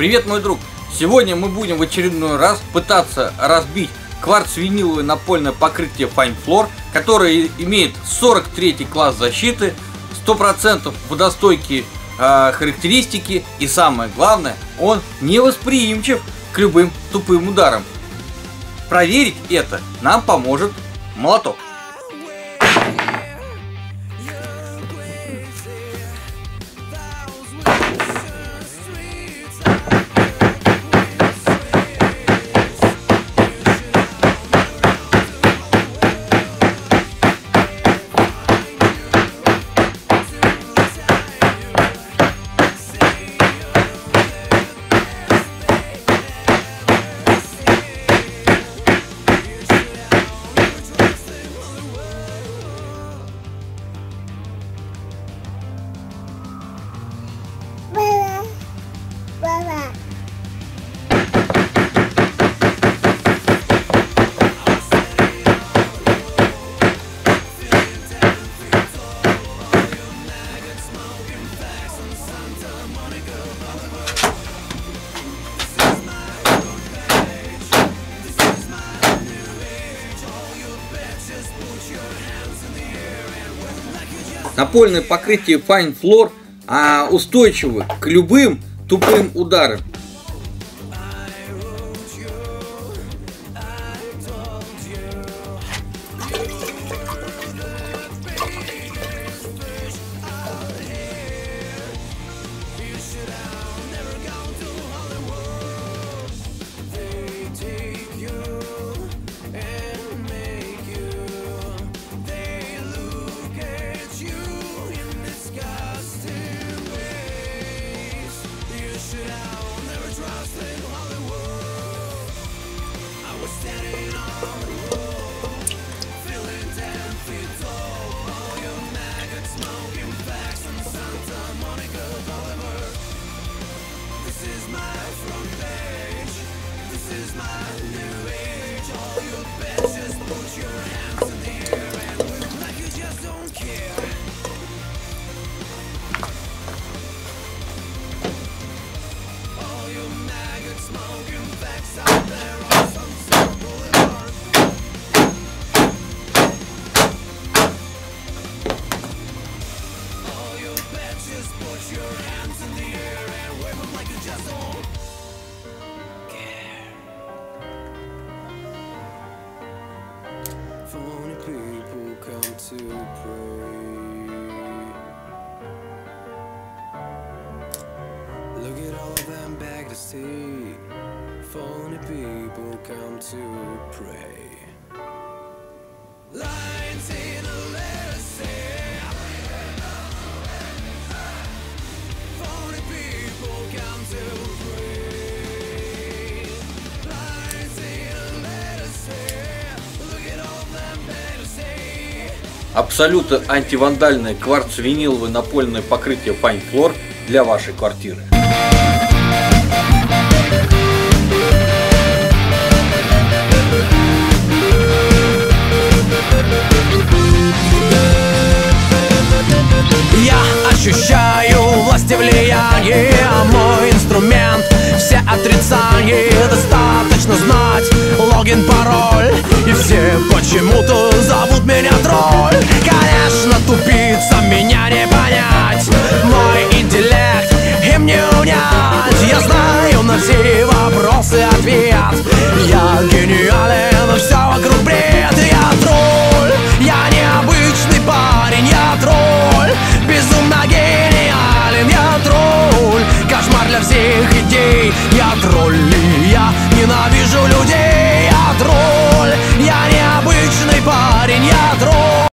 Привет, мой друг! Сегодня мы будем в очередной раз пытаться разбить кварц-виниловое напольное покрытие Fine Floor, которое имеет 43 класс защиты, 100% водостойкие характеристики, и самое главное, он невосприимчив к любым тупым ударам. Проверить это нам поможет молоток. Напольное покрытие Fine Floor устойчиво к любым тупым ударам. Phony people come to pray. Lines in a literacy. Phony people come to pray. Lines in a literacy. Look at all them fantasy. Абсолютно антивандальное кварц-виниловое напольное покрытие Fine Floor для вашей квартиры. Я ощущаю власть и влияние, мой инструмент — все отрицания. Достаточно знать логин, пароль, и все почему-то зовут меня тролль. Конечно, тупица, меня не понять, мой интеллект им не унять. Я знаю на все вопросы ответ.